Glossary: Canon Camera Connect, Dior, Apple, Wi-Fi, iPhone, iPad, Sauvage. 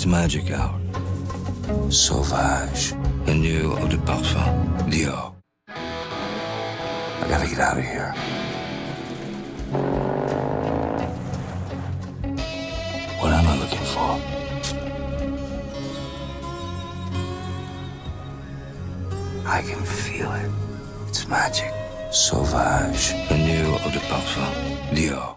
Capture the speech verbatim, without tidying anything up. its magic hour. Sauvage, the new eau de parfum, Dior. I gotta get out of here. What am I looking for? I can feel it. It's magic. Sauvage. The new eau de parfum. Dior.